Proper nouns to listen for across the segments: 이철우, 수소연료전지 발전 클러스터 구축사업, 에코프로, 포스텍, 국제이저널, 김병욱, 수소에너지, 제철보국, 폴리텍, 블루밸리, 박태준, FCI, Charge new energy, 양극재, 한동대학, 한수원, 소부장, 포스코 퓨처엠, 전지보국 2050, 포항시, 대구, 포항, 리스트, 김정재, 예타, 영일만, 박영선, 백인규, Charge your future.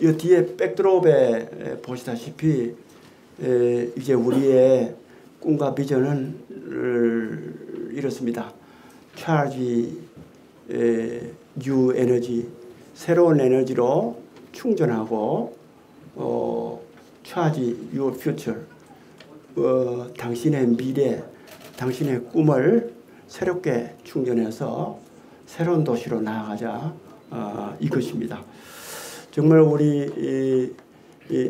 이 뒤에 백드롭에 보시다시피 이제 우리의 꿈과 비전은 이렇습니다. Charge new energy, 새로운 에너지로 충전하고, Charge your future, 당신의 미래, 당신의 꿈을 새롭게 충전해서 새로운 도시로 나아가자, 이것입니다. 정말 우리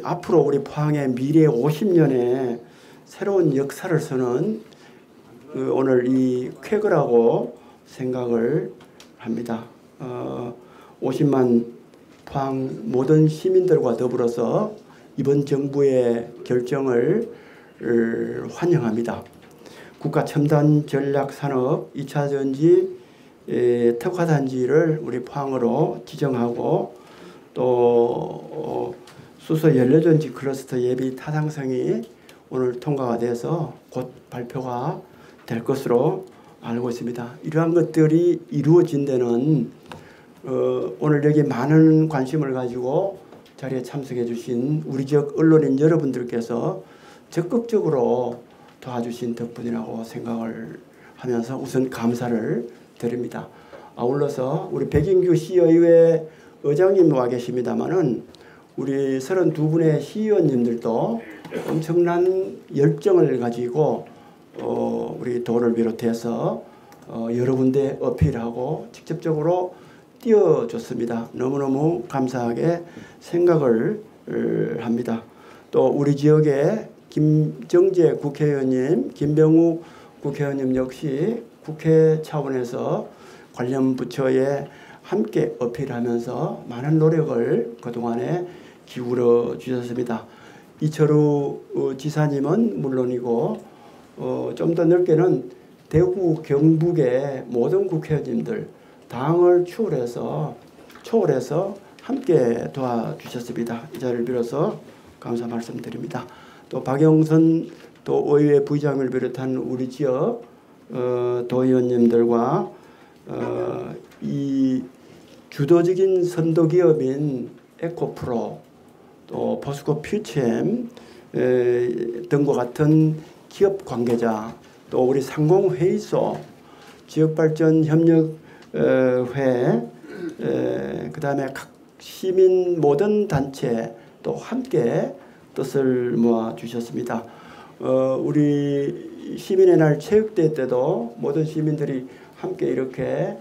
앞으로 우리 포항의 미래 50년에 새로운 역사를 쓰는 오늘 이 쾌거라고 생각을 합니다. 50만 포항 모든 시민들과 더불어서 이번 정부의 결정을 환영합니다. 국가 첨단 전략 산업 2차 전지 특화단지를 우리 포항으로 지정하고, 또 수소연료전지 클러스터 예비 타당성이 오늘 통과가 돼서 곧 발표가 될 것으로 알고 있습니다. 이러한 것들이 이루어진 데는 오늘 여기 많은 관심을 가지고 자리에 참석해 주신 우리 지역 언론인 여러분들께서 적극적으로 도와주신 덕분이라고 생각을 하면서 우선 감사를 드립니다. 아울러서 우리 백인규 시의회 의장님 와 계십니다만은 우리 32분의 시의원님들도 엄청난 열정을 가지고 우리 도를 비롯해서 여러 군데 어필하고 직접적으로 띄워줬습니다. 너무너무 감사하게 생각을 합니다. 또 우리 지역의 김정재 국회의원님, 김병욱 국회의원님 역시 국회 차원에서 관련 부처에 함께 어필하면서 많은 노력을 그동안에 기울여 주셨습니다. 이철우 지사님은 물론이고 좀 더 넓게는 대구, 경북의 모든 국회의원님들 당을 초월해서 함께 도와주셨습니다. 이 자리를 빌어서 감사 말씀드립니다. 또 박영선 도의회 부의장을 비롯한 우리 지역 도의원님들과 이 주도적인 선도기업인 에코프로, 또 포스코 퓨처엠 등과 같은 기업 관계자, 또 우리 상공회의소, 지역발전협력회, 그 다음에 각 시민 모든 단체 또 함께 뜻을 모아 주셨습니다. 우리 시민의 날 체육대회 때도 모든 시민들이 함께 이렇게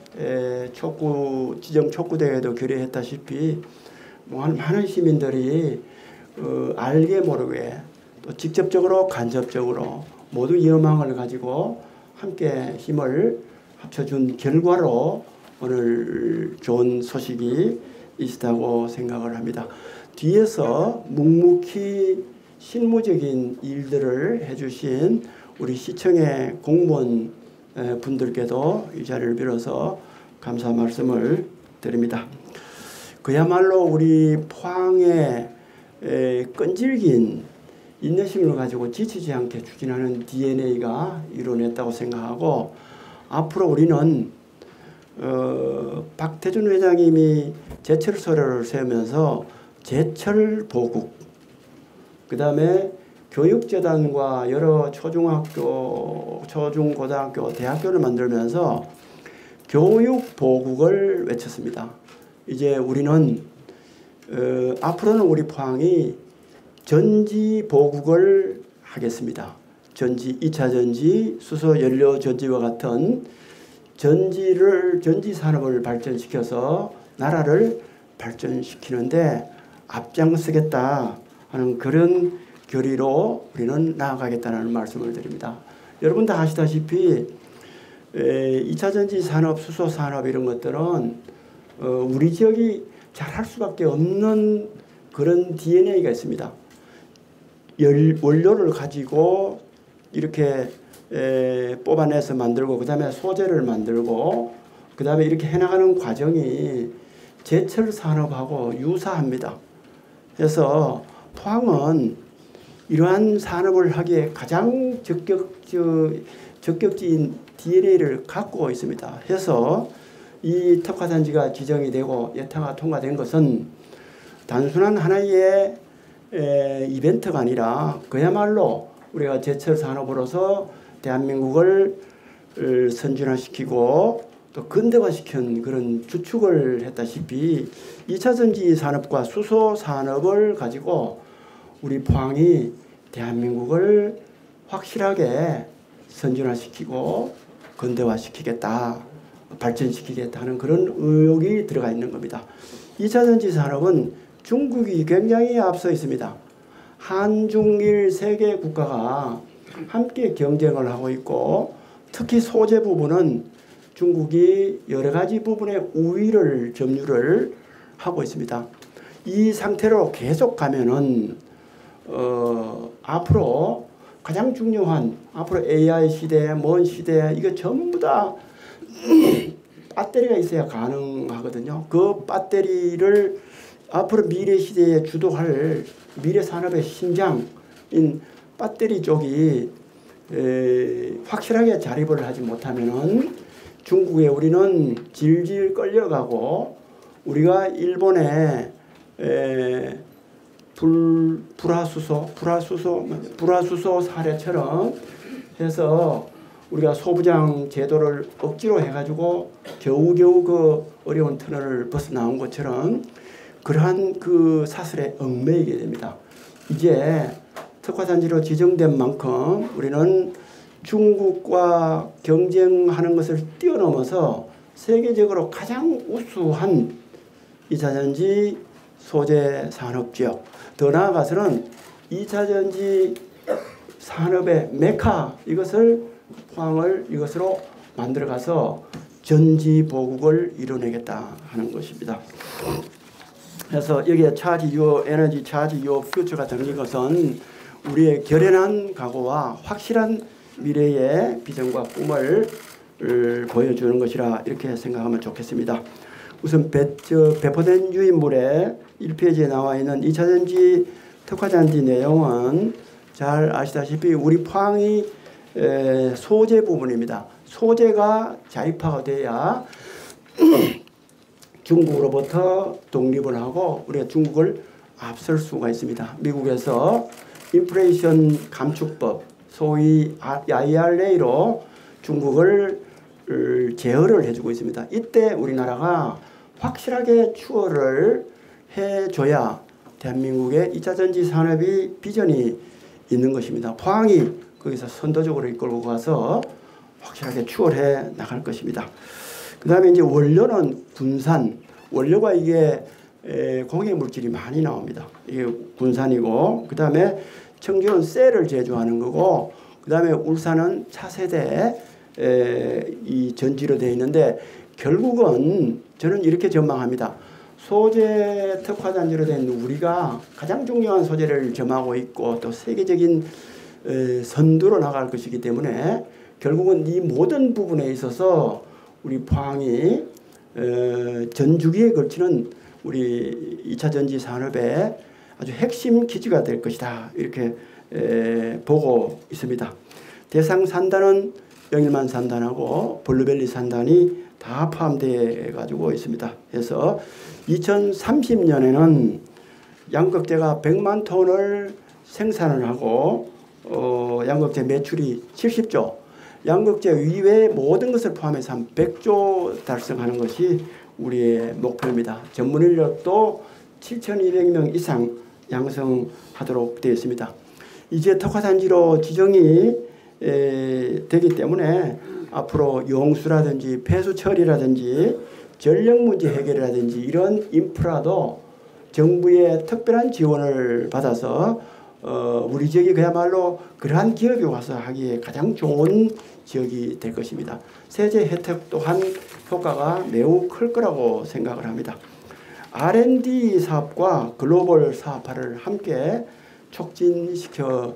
지정 촉구대회도 결의했다시피 많은 시민들이 알게 모르게 또 직접적으로 간접적으로 모두 여망을 가지고 함께 힘을 합쳐준 결과로 오늘 좋은 소식이 있다고 생각을 합니다. 뒤에서 묵묵히 실무적인 일들을 해주신 우리 시청의 공무원 분들께도 이 자리를 빌어서 감사 말씀을 드립니다. 그야말로 우리 포항의 끈질긴 인내심을 가지고 지치지 않게 추진하는 DNA가 이뤄냈다고 생각하고, 앞으로 우리는 박태준 회장님이 제철소를 세우면서 제철보국, 그 다음에 교육재단과 여러 초중학교, 초중고등학교, 대학교를 만들면서 교육보국을 외쳤습니다. 이제 우리는 앞으로는 우리 포항이 전지보국을 하겠습니다. 전지, 2차 전지, 수소연료전지와 같은 전지산업을 발전시켜서 나라를 발전시키는데 앞장서겠다 하는 그런 결의로 우리는 나아가겠다는 말씀을 드립니다. 여러분 다 아시다시피 2차 전지 산업, 수소 산업 이런 것들은 우리 지역이 잘할 수밖에 없는 그런 DNA가 있습니다. 원료를 가지고 이렇게 뽑아내서 만들고, 그 다음에 소재를 만들고, 그 다음에 이렇게 해나가는 과정이 제철 산업하고 유사합니다. 그래서 포항은 이러한 산업을 하기에 가장 적격지인 DNA를 갖고 있습니다. 해서 이 특화단지가 지정이 되고 예타가 통과된 것은 단순한 하나의 이벤트가 아니라 그야말로 우리가 제철 산업으로서 대한민국을 선진화시키고 또 근대화시킨 그런 주축을 했다시피 2차 전지 산업과 수소 산업을 가지고 우리 포항이 대한민국을 확실하게 선진화시키고 근대화시키겠다, 발전시키겠다 하는 그런 의혹이 들어가 있는 겁니다. 2차 전지 산업은 중국이 굉장히 앞서 있습니다. 한중일 세계 국가가 함께 경쟁을 하고 있고 특히 소재 부분은 중국이 여러 가지 부분의 우위를 점유를 하고 있습니다. 이 상태로 계속 가면은 앞으로 가장 중요한 앞으로 AI 시대, 먼 시대 이거 전부 다 배터리가 있어야 가능하거든요. 그 배터리를 앞으로 미래 시대에 주도할 미래 산업의 심장인 배터리 쪽이 확실하게 자립을 하지 못하면은 중국에 우리는 질질 끌려가고 우리가 일본에 불화수소 사례처럼 해서 우리가 소부장 제도를 억지로 해가지고 겨우겨우 그 어려운 터널을 벗어나온 것처럼 그러한 그 사슬에 얽매이게 됩니다. 이제 특화산지로 지정된 만큼 우리는 중국과 경쟁하는 것을 뛰어넘어서 세계적으로 가장 우수한 2차전지 소재 산업지역, 더 나아가서는 2차전지 산업의 메카 이것을 포항을 이것으로 만들어가서 전지보국을 이뤄내겠다 하는 것입니다. 그래서 여기에 Charge your energy, Charge your future가 담긴 것은 우리의 결연한 각오와 확실한 미래의 비전과 꿈을 보여주는 것이라 이렇게 생각하면 좋겠습니다. 우선 배포된 유인물의 1페이지에 나와 있는 2차전지 특화전지 내용은 잘 아시다시피 우리 포항이 소재 부분입니다. 소재가 자립화가 돼야 중국으로부터 독립을 하고 우리가 중국을 앞설 수가 있습니다. 미국에서 인플레이션 감축법 소위 IRA로 중국을 제어를 해주고 있습니다. 이때 우리나라가 확실하게 추월을 해줘야 대한민국의 2차전지 산업이 비전이 있는 것입니다. 포항이 거기서 선도적으로 이끌고 가서 확실하게 추월해 나갈 것입니다. 그 다음에 이제 원료는 군산, 원료가 이게 공해 물질이 많이 나옵니다. 이게 군산이고, 그 다음에 청주는 셀을 제조하는 거고, 그 다음에 울산은 차세대 이 전지로 되어 있는데 결국은 저는 이렇게 전망합니다. 소재 특화단지로 된 우리가 가장 중요한 소재를 점하고 있고 또 세계적인 선두로 나갈 것이기 때문에 결국은 이 모든 부분에 있어서 우리 포항이 전 주기에 걸치는 우리 2차 전지 산업의 아주 핵심 기지가 될 것이다 이렇게 보고 있습니다. 대상 산단은 영일만 산단하고 블루밸리 산단이 다 포함되어 가지고 있습니다. 그래서 2030년에는 양극재가 100만 톤을 생산을 하고 양극재 매출이 70조, 양극재 이외의 모든 것을 포함해서 한 100조 달성하는 것이 우리의 목표입니다. 전문 인력도 7,200명 이상 양성하도록 되어 있습니다. 이제 특화산지로 지정이 되기 때문에 앞으로 용수라든지 폐수처리라든지 전력문제 해결이라든지 이런 인프라도 정부의 특별한 지원을 받아서 우리 지역이 그야말로 그러한 기업이 와서 하기에 가장 좋은 지역이 될 것입니다. 세제 혜택 또한 효과가 매우 클 거라고 생각을 합니다. R&D 사업과 글로벌 사업화를 함께 촉진시켜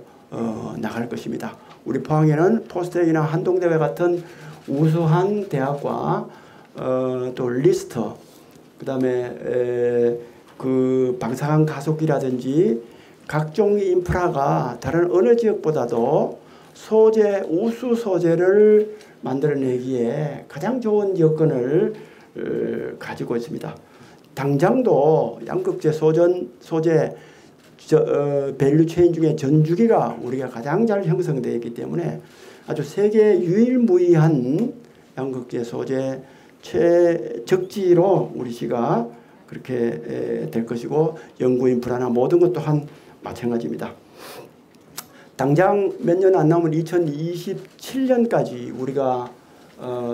나갈 것입니다. 우리 포항에는 포스텍이나 한동대회 같은 우수한 대학과 또 리스트, 그 다음에 그 방사광 가속기라든지 각종 인프라가 다른 어느 지역보다도 소재, 우수 소재를 만들어내기에 가장 좋은 여건을 가지고 있습니다. 당장도 양극재, 소재, 밸류체인 중에 전주기가 우리가 가장 잘 형성되어 있기 때문에 아주 세계 유일무이한 양극재 소재 최적지로 우리 시가 그렇게 될 것이고, 연구 인프라나 모든 것 또한 마찬가지입니다. 당장 몇 년 안 남은 2027년까지 우리가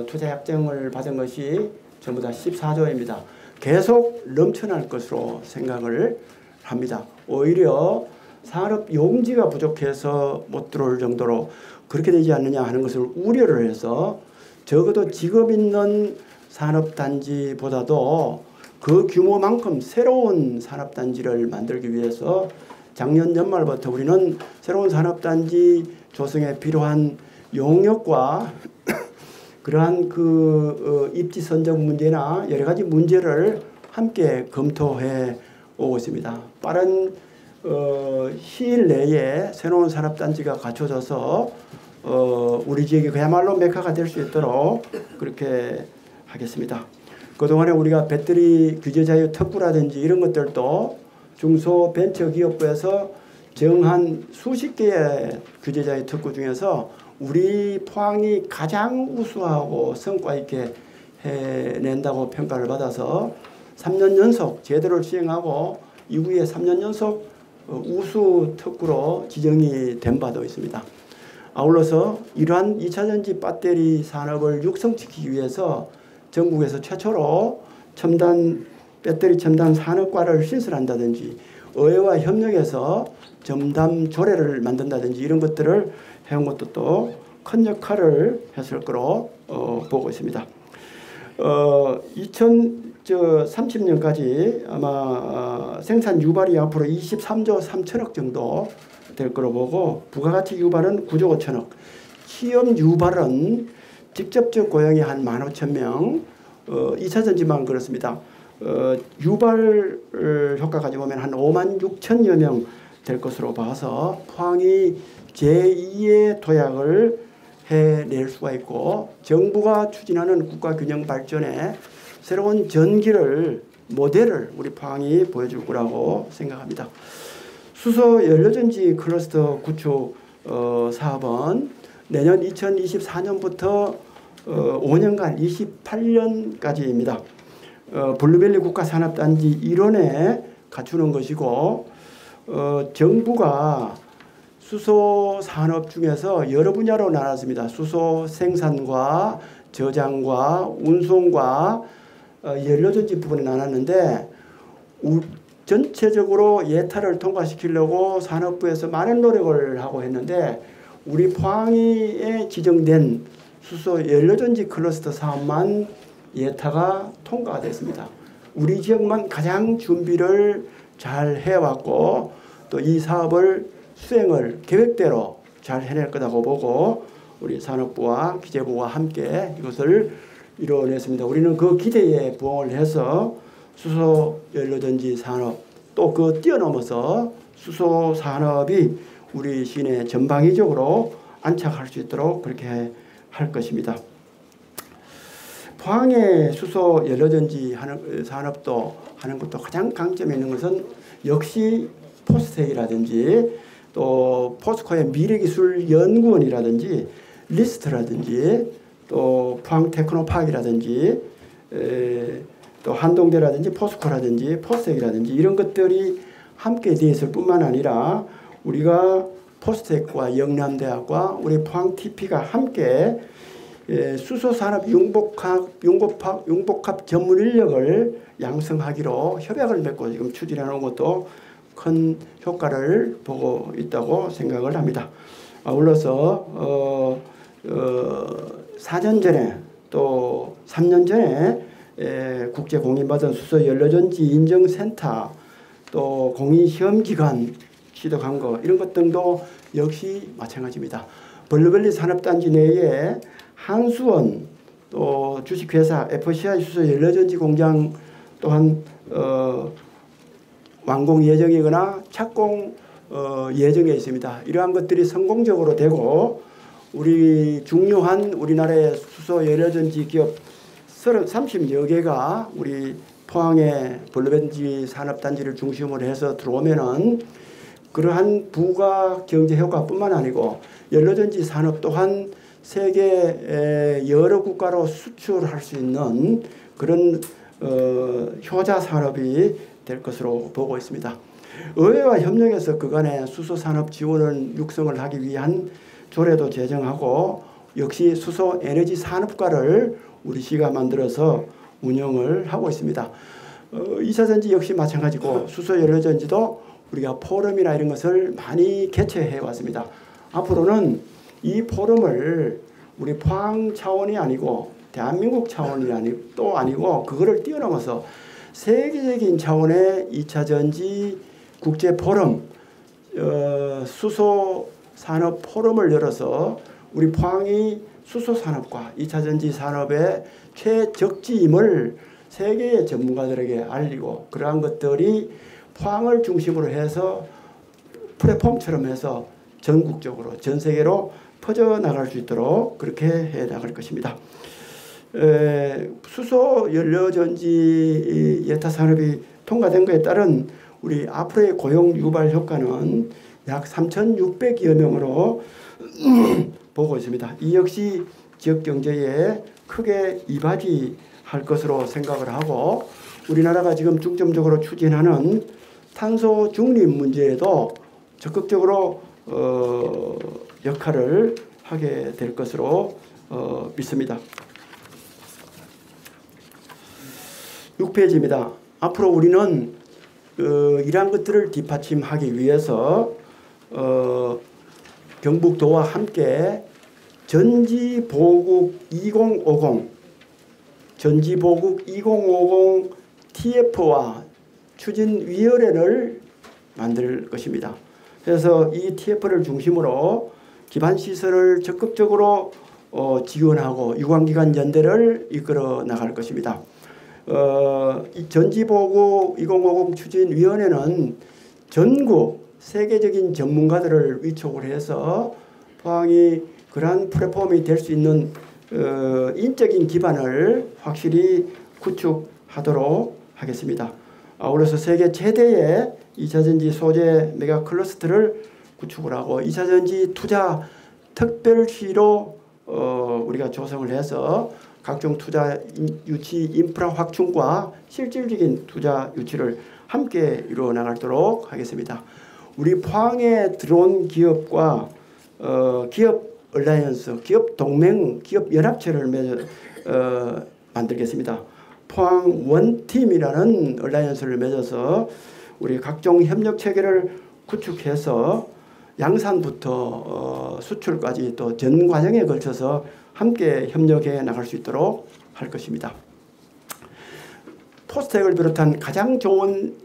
투자 약정을 받은 것이 전부 다 14조입니다. 계속 넘쳐날 것으로 생각을 합니다. 오히려 산업 용지가 부족해서 못 들어올 정도로 그렇게 되지 않느냐 하는 것을 우려를 해서, 적어도 지금 있는 산업단지보다도 그 규모만큼 새로운 산업단지를 만들기 위해서 작년 연말부터 우리는 새로운 산업단지 조성에 필요한 용역과 그러한 그 입지 선정 문제나 여러 가지 문제를 함께 검토해 오고 있습니다. 빠른 시일 내에 새로운 산업단지가 갖춰져서 우리 지역이 그야말로 메카가 될 수 있도록 그렇게 하겠습니다. 그동안에 우리가 배터리 규제 자유 특구라든지 이런 것들도 중소벤처기업부에서 정한 수십 개의 규제 자유 특구 중에서 우리 포항이 가장 우수하고 성과 있게 해낸다고 평가를 받아서 3년 연속 제대로 시행하고 이후에 3년 연속 우수 특구로 지정이 된 바도 있습니다. 아울러서 이러한 2차전지 배터리 산업을 육성시키기 위해서 전국에서 최초로 배터리 첨단 산업과를 신설한다든지, 의회와 협력해서 전담 조례를 만든다든지 이런 것들을 해온 것도 또 큰 역할을 했을 거로 보고 있습니다. 2030년까지 아마 생산 유발이 앞으로 23조 3천억 정도 될 거로 보고, 부가가치 유발은 9조 5천억, 취업 유발은 직접적 고용이 한 15,000명, 2차전지만 그렇습니다. 유발 효과 가지고 보면 한 56,000여 명 될 것으로 봐서 포항이 제2의 도약을 해낼 수가 있고, 정부가 추진하는 국가균형발전에 새로운 전기를 모델을 우리 포항이 보여줄 거라고 생각합니다. 수소연료전지 클러스터 구축 사업은 내년 2024년부터 5년간 28년까지입니다. 블루밸리 국가산업단지 1원에 갖추는 것이고, 정부가 수소산업 중에서 여러 분야로 나눴습니다. 수소 생산과 저장과 운송과 연료전지 부분에 나눴는데, 전체적으로 예타를 통과시키려고 산업부에서 많은 노력을 하고 했는데, 우리 포항에 지정된 수소연료전지 클러스터 사업만 예타가 통과가 됐습니다. 우리 지역만 가장 준비를 잘 해왔고, 또 이 사업을 수행을 계획대로 잘 해낼 거라고 보고, 우리 산업부와 기재부와 함께 이것을 이뤄냈습니다. 우리는 그 기대에 부응을 해서 수소연료전지 산업, 또 그 뛰어넘어서 수소산업이 우리 시내 전방위적으로 안착할 수 있도록 그렇게 할 것입니다. 포항의 수소연료전지 산업도 하는 것도 가장 강점이 있는 것은 역시 포스테이라든지, 또 포스코의 미래기술연구원이라든지, 리스트라든지, 또 포항테크노파크이라든지, 또 한동대라든지 포스코라든지 포스텍이라든지 이런 것들이 함께 되어 있을 뿐만 아니라, 우리가 포스텍과 영남대학과 우리 포항TP가 함께 수소산업 융복합 전문 인력을 양성하기로 협약을 맺고 지금 추진해 놓은 것도 큰 효과를 보고 있다고 생각을 합니다. 아울러서 사년 전에 또 3년 전에 국제 공인받은 수소연료전지 인증센터, 또 공인시험기관 시도한 것, 이런 것 등도 역시 마찬가지입니다. 블루밸리 산업단지 내에 한수원 또 주식회사 FCI 수소연료전지 공장 또한 완공 예정이거나 착공 예정에 있습니다. 이러한 것들이 성공적으로 되고, 우리 중요한 우리나라의 수소연료전지 기업 30여 개가 우리 포항에 블루벤지 산업단지를 중심으로 해서 들어오면은 그러한 부가 경제 효과뿐만 아니고 연료전지 산업 또한 세계 여러 국가로 수출할 수 있는 그런 효자 산업이 될 것으로 보고 있습니다. 의회와 협력해서 그간의 수소산업 지원을 육성을 하기 위한 조례도 제정하고 역시 수소에너지 산업과를 우리 시가 만들어서 운영을 하고 있습니다. 2차전지 역시 마찬가지고 수소연료전지도 우리가 포럼이나 이런 것을 많이 개최해 왔습니다. 앞으로는 이 포럼을 우리 포항 차원이 아니고 대한민국 차원이 아니고 또 아니고 그거를 뛰어넘어서 세계적인 차원의 2차전지 국제포럼 수소산업 포럼을 열어서 우리 포항이 수소산업과 2차전지 산업의 최적지임을 세계의 전문가들에게 알리고 그러한 것들이 포항을 중심으로 해서 플랫폼처럼 해서 전국적으로 전 세계로 퍼져나갈 수 있도록 그렇게 해나갈 것입니다. 수소연료전지 예타산업이 통과된 것에 따른 우리 앞으로의 고용 유발 효과는 약 3,600여 명으로 보고 있습니다. 이 역시 지역경제에 크게 이바지할 것으로 생각을 하고 우리나라가 지금 중점적으로 추진하는 탄소 중립 문제에도 적극적으로 역할을 하게 될 것으로 믿습니다. 6페이지입니다. 앞으로 우리는 이러한 것들을 뒷받침하기 위해서 경북도와 함께 전지보국 2050 TF와 추진위원회를 만들 것입니다. 그래서 이 TF를 중심으로 기반시설을 적극적으로 지원하고 유관기관 연대를 이끌어 나갈 것입니다. 전지보국 2050 추진위원회는 전국 세계적인 전문가들을 위촉을 해서 포항이 그러한 플랫폼이 될 수 있는 인적인 기반을 확실히 구축하도록 하겠습니다. 아울러서 세계 최대의 2차전지 소재 메가 클러스터를 구축을 하고 2차전지 투자 특별시로 우리가 조성을 해서 각종 투자 유치 인프라 확충과 실질적인 투자 유치를 함께 이루어 나가도록 하겠습니다. 우리 포항에 들어온 기업과 기업 얼라이언스, 기업 동맹, 기업 연합체를 만들겠습니다. 포항 원팀이라는 얼라이언스를 맺어서 우리 각종 협력체계를 구축해서 양산부터 수출까지 또 전 과정에 걸쳐서 함께 협력해 나갈 수 있도록 할 것입니다. 포스텍을 비롯한 가장 좋은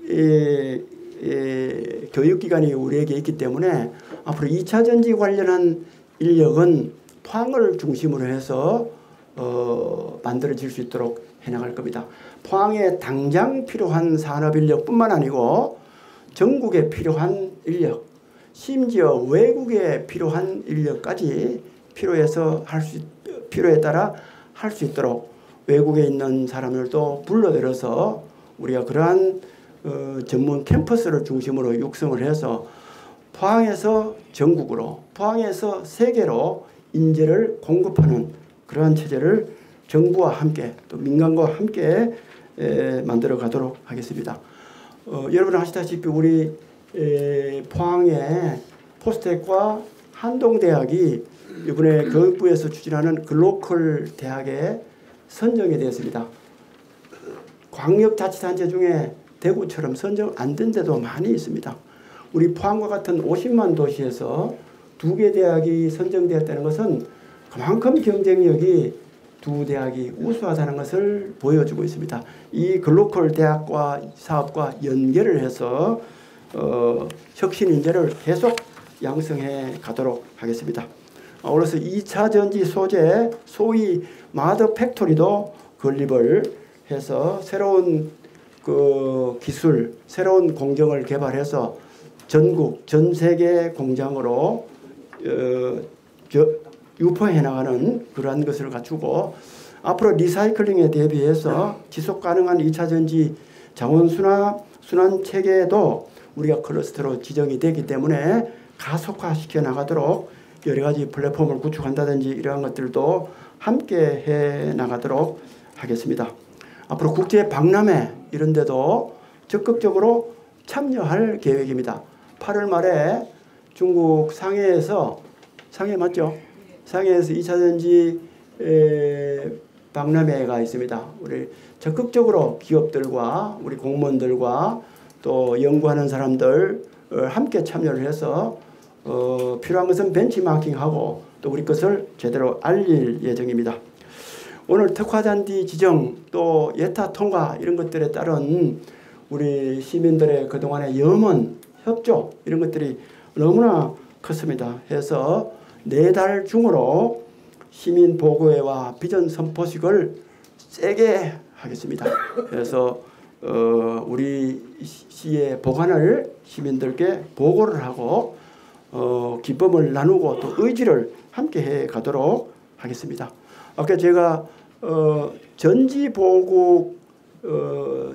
교육기관이 우리에게 있기 때문에 앞으로 2차전지 관련한 인력은 포항을 중심으로 해서 만들어질 수 있도록 해나갈 겁니다. 포항에 당장 필요한 산업인력뿐만 아니고 전국에 필요한 인력, 심지어 외국에 필요한 인력까지 필요에 따라 할 수 있도록 외국에 있는 사람들도 불러들여서 우리가 그러한 전문 캠퍼스를 중심으로 육성을 해서 포항에서 전국으로, 포항에서 세계로 인재를 공급하는 그러한 체제를 정부와 함께 또 민간과 함께 만들어 가도록 하겠습니다. 여러분 아시다시피 우리 포항에 포스텍과 한동대학이 이번에 교육부에서 추진하는 글로컬 대학에 선정이 되었습니다. 광역자치단체 중에 대구처럼 선정 안 된 데도 많이 있습니다. 우리 포항과 같은 50만 도시에서 2개 대학이 선정되었다는 것은 그만큼 경쟁력이 두 대학이 우수하다는 것을 보여주고 있습니다. 이 글로컬 대학과 사업과 연계를 해서 혁신 인재를 계속 양성해 가도록 하겠습니다. 아울러서 2차전지 소재 소위 마더 팩토리도 건립을 해서 새로운 그 기술, 새로운 공정을 개발해서 전국, 전 세계 공장으로 유포해 나가는 그러한 것을 갖추고 앞으로 리사이클링에 대비해서 지속 가능한 2차 전지 자원순환 체계도 우리가 클러스터로 지정이 되기 때문에 가속화시켜 나가도록 여러 가지 플랫폼을 구축한다든지 이러한 것들도 함께 해 나가도록 하겠습니다. 앞으로 국제 박람회 이런 데도 적극적으로 참여할 계획입니다. 8월 말에 중국 상해에서, 상해 맞죠? 상해에서 2차 전지 박람회가 있습니다. 우리 적극적으로 기업들과 우리 공무원들과 또 연구하는 사람들 함께 참여를 해서 필요한 것은 벤치마킹하고 또 우리 것을 제대로 알릴 예정입니다. 오늘 특화잔디 지정 또 예타 통과 이런 것들에 따른 우리 시민들의 그동안의 염원, 협조 이런 것들이 너무나 컸습니다. 해서 4달 중으로 시민 보고회와 비전 선포식을 세게 하겠습니다. 그래서 우리 시의 보관을 시민들께 보고를 하고 기쁨을 나누고 또 의지를 함께 해 가도록 하겠습니다. 아까 제가 전지보국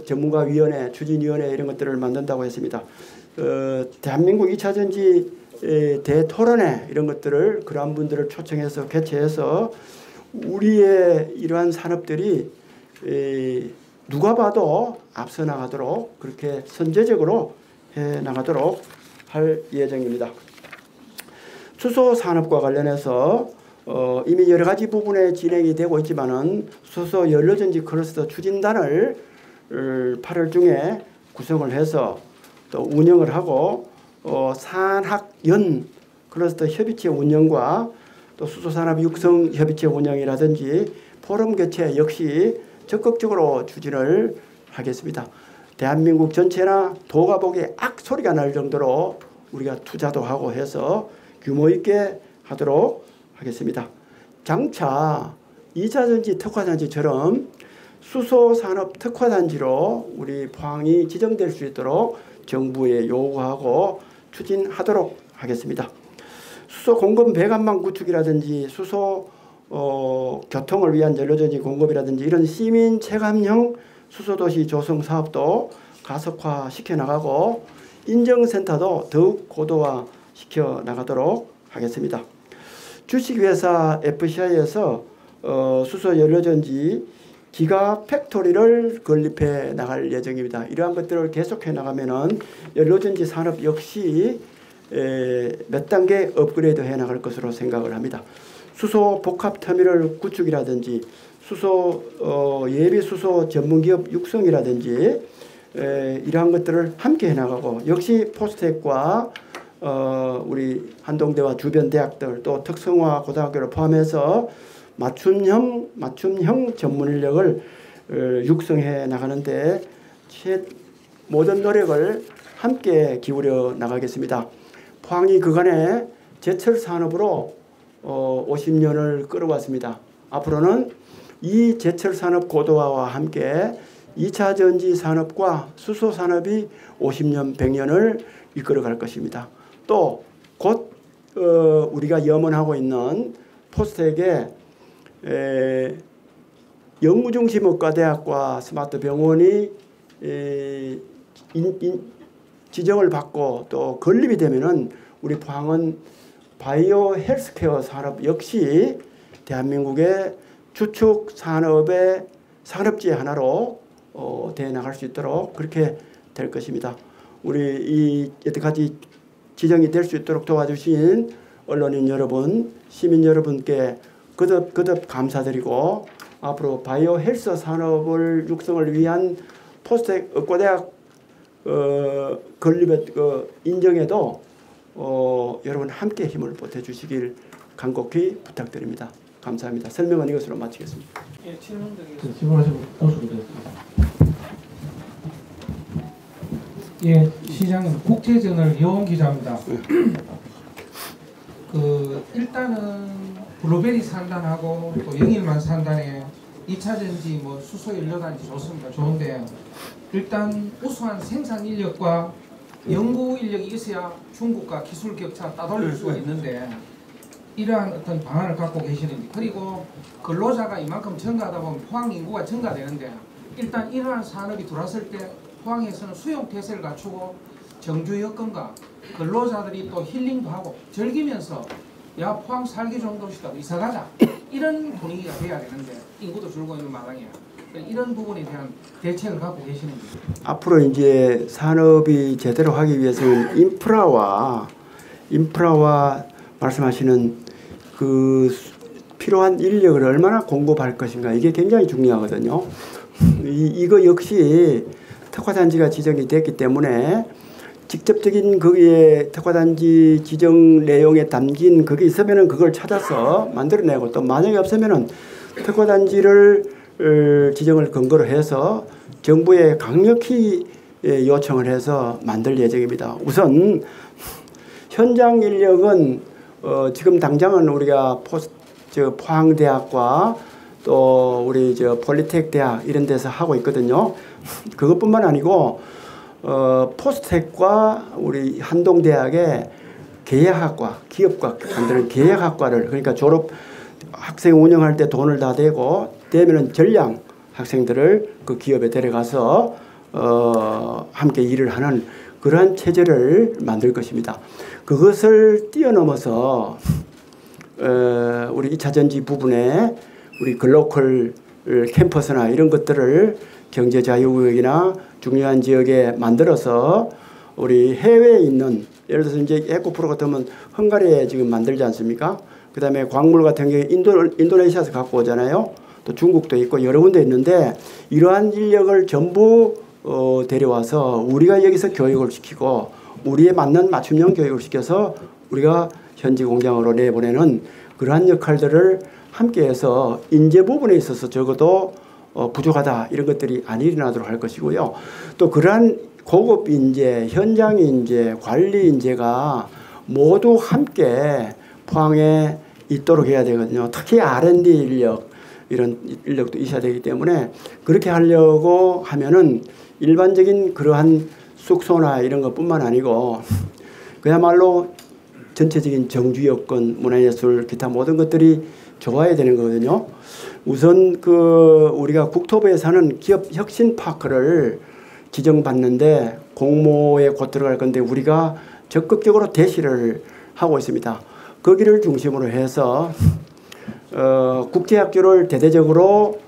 전문가위원회, 추진위원회 이런 것들을 만든다고 했습니다. 대한민국 2차 전지 대토론회 이런 것들을 그러한 분들을 초청해서 개최해서 우리의 이러한 산업들이 누가 봐도 앞서 나가도록 그렇게 선제적으로 해 나가도록 할 예정입니다. 수소산업과 관련해서 이미 여러 가지 부분에 진행이 되고 있지만은 수소연료전지 클러스터 추진단을 8월 중에 구성을 해서 또 운영을 하고 산학연 클러스터 협의체 운영과 또 수소산업 육성 협의체 운영이라든지 포럼 개최 역시 적극적으로 추진을 하겠습니다. 대한민국 전체나 도가 보기에 악소리가 날 정도로 우리가 투자도 하고 해서 규모 있게 하도록 하겠습니다. 장차 2차전지 특화단지처럼 수소산업 특화단지로 우리 포항이 지정될 수 있도록 정부에 요구하고 추진하도록 하겠습니다. 수소 공급 배관망 구축이라든지 수소 교통을 위한 연료전지 공급이라든지 이런 시민 체감형 수소도시 조성 사업도 가속화시켜 나가고 인증센터도 더욱 고도화시켜 나가도록 하겠습니다. 주식회사 FCI에서 수소연료전지 기가팩토리를 건립해 나갈 예정입니다. 이러한 것들을 계속해 나가면은 연료전지 산업 역시 몇 단계 업그레이드 해 나갈 것으로 생각을 합니다. 수소 복합 터미널 구축이라든지 수소 예비 수소 전문기업 육성이라든지 이러한 것들을 함께 해나가고 역시 포스텍과 우리 한동대와 주변 대학들 또 특성화 고등학교를 포함해서 맞춤형 전문 인력을 육성해 나가는데 모든 노력을 함께 기울여 나가겠습니다. 포항이 그간에 제철 산업으로 50년을 끌어왔습니다. 앞으로는 이 제철 산업 고도화와 함께 2차 전지 산업과 수소 산업이 50년, 100년을 이끌어갈 것입니다. 또 곧 우리가 염원하고 있는 포스텍의 연구중심 의과대학과 스마트 병원이 지정을 받고 또 건립이 되면은 우리 포항은 바이오 헬스케어 산업 역시 대한민국의 주축 산업의 산업지의 하나로 대해 나갈 수 있도록 그렇게 될 것입니다. 우리 이 여태까지 지정이 될 수 있도록 도와주신 언론인 여러분, 시민 여러분께 거듭 감사드리고 앞으로 바이오 헬스 산업을 육성을 위한 포스텍 의과대학 건립의 인정에도 여러분 함께 힘을 보태주시길 간곡히 부탁드립니다. 감사합니다. 설명은 이것으로 마치겠습니다. 예, 질문 드리겠습니다. 질문하시고 보수드리겠습니다. 예, 시장님 국제이저널 이원 기자입니다. 일단은 블루베리 산단하고 또 영일만 산단에 2차전지 뭐 수소연료단지 좋습니다. 좋은데 일단 우수한 생산 인력과 연구 인력이 있어야 중국과 기술 격차 따돌릴 수가 있는데 이러한 어떤 방안을 갖고 계시는지, 그리고 근로자가 이만큼 증가하다 보면 포항 인구가 증가되는데 일단 이러한 산업이 들어왔을 때 포항에서는 수용 태세를 갖추고 정주 여건과 근로자들이 또 힐링도 하고 즐기면서 야 포항 살기 좋은 도시다 이사가자 이런 분위기가 돼야 되는데 인구도 줄고 있는 마당이야. 이런 부분에 대한 대책을 갖고 계시는지. 앞으로 이제 산업이 제대로 하기 위해서는 인프라와 말씀하시는 그 필요한 인력을 얼마나 공급할 것인가, 이게 굉장히 중요하거든요. 이거 역시 특화단지가 지정이 됐기 때문에 직접적인 거기에 특화단지 지정 내용에 담긴 그게 있으면은 그걸 찾아서 만들어내고, 또 만약에 없으면은 특화단지를 지정을 근거로 해서 정부에 강력히 요청을 해서 만들 예정입니다. 우선 현장 인력은 지금 당장은 우리가 포항대학과 또 우리 폴리텍 대학 이런 데서 하고 있거든요. 그것뿐만 아니고 포스텍과 우리 한동대학의 계약학과, 기업과 만드는 계약학과를, 그러니까 졸업 학생 운영할 때 돈을 다 대고 되면은 전량 학생들을 그 기업에 데려가서 함께 일을 하는 그러한 체제를 만들 것입니다. 그것을 뛰어넘어서 우리 2차 전지 부분에 우리 글로컬 캠퍼스나 이런 것들을 경제자유구역이나 중요한 지역에 만들어서 우리 해외에 있는, 예를 들어서 이제 에코프로 같으면 헝가리에 지금 만들지 않습니까? 그 다음에 광물 같은 경우에 인도네시아에서 갖고 오잖아요. 또 중국도 있고 여러 군데 있는데 이러한 인력을 전부 데려와서 우리가 여기서 교육을 시키고 우리에 맞는 맞춤형 교육을 시켜서 우리가 현지 공장으로 내보내는 그러한 역할들을 함께해서 인재 부분에 있어서 적어도 부족하다 이런 것들이 안 일어나도록 할 것이고요. 또 그러한 고급 인재, 현장 인재, 관리 인재가 모두 함께 포항에 있도록 해야 되거든요. 특히 R&D 인력, 이런 인력도 있어야 되기 때문에 그렇게 하려고 하면은 일반적인 그러한 숙소나 이런 것뿐만 아니고 그야말로 전체적인 정주 여건, 문화예술, 기타 모든 것들이 좋아야 되는 거거든요. 우선 그 우리가 국토부에서는 기업 혁신 파크를 지정받는데 공모에 곧 들어갈 건데 우리가 적극적으로 대시를 하고 있습니다. 거기를 중심으로 해서 국제학교를 대대적으로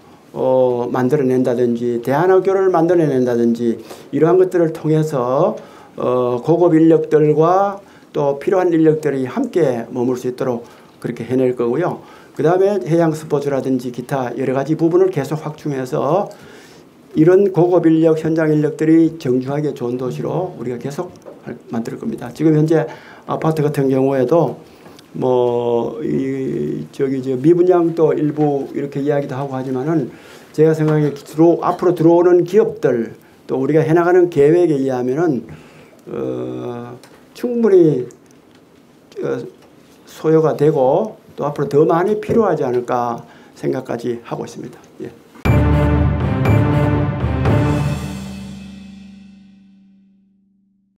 만들어낸다든지 대안학교를 만들어낸다든지 이러한 것들을 통해서 고급 인력들과 또 필요한 인력들이 함께 머물 수 있도록 그렇게 해낼 거고요. 그 다음에 해양 스포츠라든지 기타 여러 가지 부분을 계속 확충해서 이런 고급 인력, 현장 인력들이 정주하게 좋은 도시로 우리가 계속 만들 겁니다. 지금 현재 아파트 같은 경우에도 뭐 미분양도 일부 이렇게 이야기도 하고 하지만은 제가 생각하기에 앞으로 들어오는 기업들 또 우리가 해나가는 계획에 의하면은 충분히 소요가 되고 또 앞으로 더 많이 필요하지 않을까 생각까지 하고 있습니다. 예.